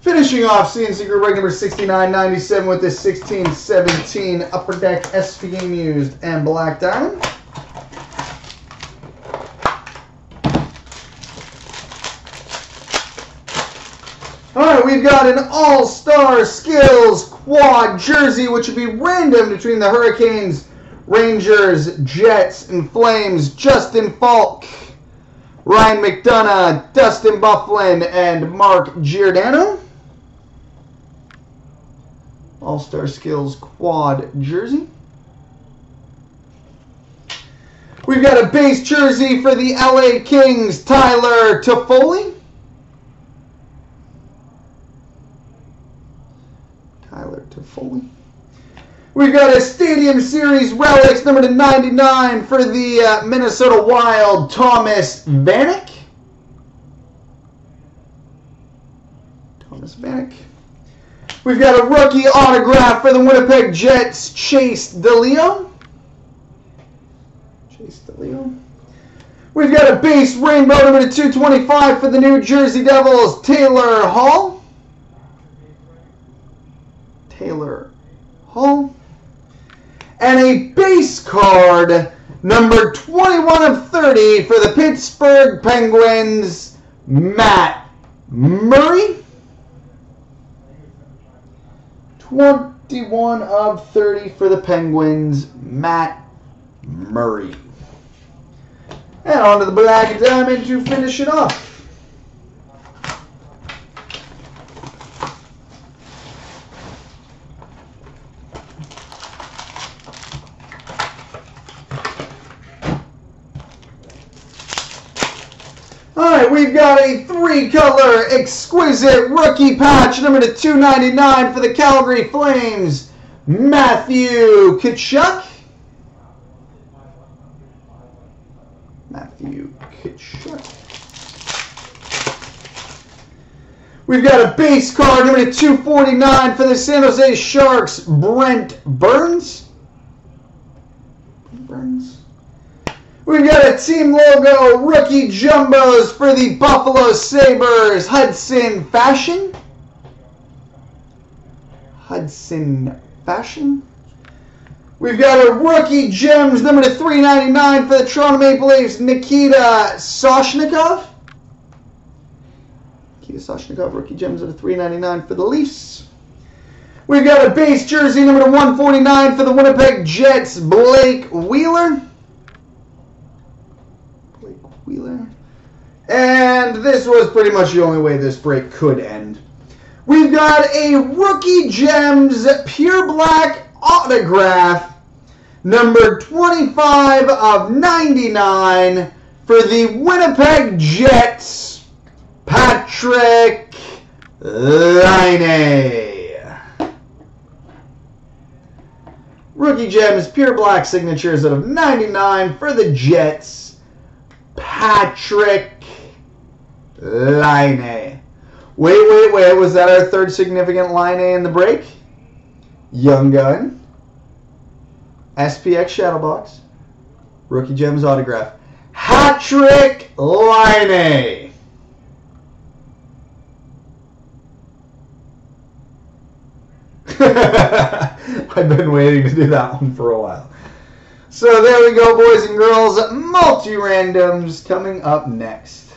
Finishing off CNC Group break number 6997 with this 1617 Upper Deck SP Used and Black Diamond. Alright, we've got an All-Star Skills Quad jersey, which would be random between the Hurricanes, Rangers, Jets, and Flames. Justin Falk, Ryan McDonough, Dustin Bufflin, and Mark Giordano. All-Star Skills Quad jersey. We've got a base jersey for the LA Kings, Tyler Toffoli. We've got a Stadium Series Relics number to 99 for the Minnesota Wild, Thomas Vanek. We've got a rookie autograph for the Winnipeg Jets, Chase DeLeo. We've got a base rainbow number to 225 for the New Jersey Devils, Taylor Hall. And a base card number 21 of 30 for the Pittsburgh Penguins, Matt Murray. 21 of 30 for the Penguins, Matt Murray. And on to the Black Diamond to finish it off. We've got a three-color exquisite rookie patch number to 299 for the Calgary Flames, Matthew Tkachuk. We've got a base card number to 249 for the San Jose Sharks, Brent Burns. We've got a team logo rookie jumbos for the Buffalo Sabres, Hudson Fashion. We've got a rookie gems number to 399 for the Toronto Maple Leafs, Nikita Soshnikov. Rookie gems number to 399 for the Leafs. We've got a base jersey number to 149 for the Winnipeg Jets, Blake Wheeler. And this was pretty much the only way this break could end. We've got a Rookie Gems Pure Black Autograph, number 25 of 99 for the Winnipeg Jets, Patrick Laine. Rookie Gems Pure Black Signatures of 99 for the Jets, Patrick Laine. Wait. Was that our third significant Laine in the break? Young Gun, SPX Shadow Box, Rookie Gems Autograph. Patrick Laine. I've been waiting to do that one for a while. So there we go, boys and girls. Multi-randoms coming up next.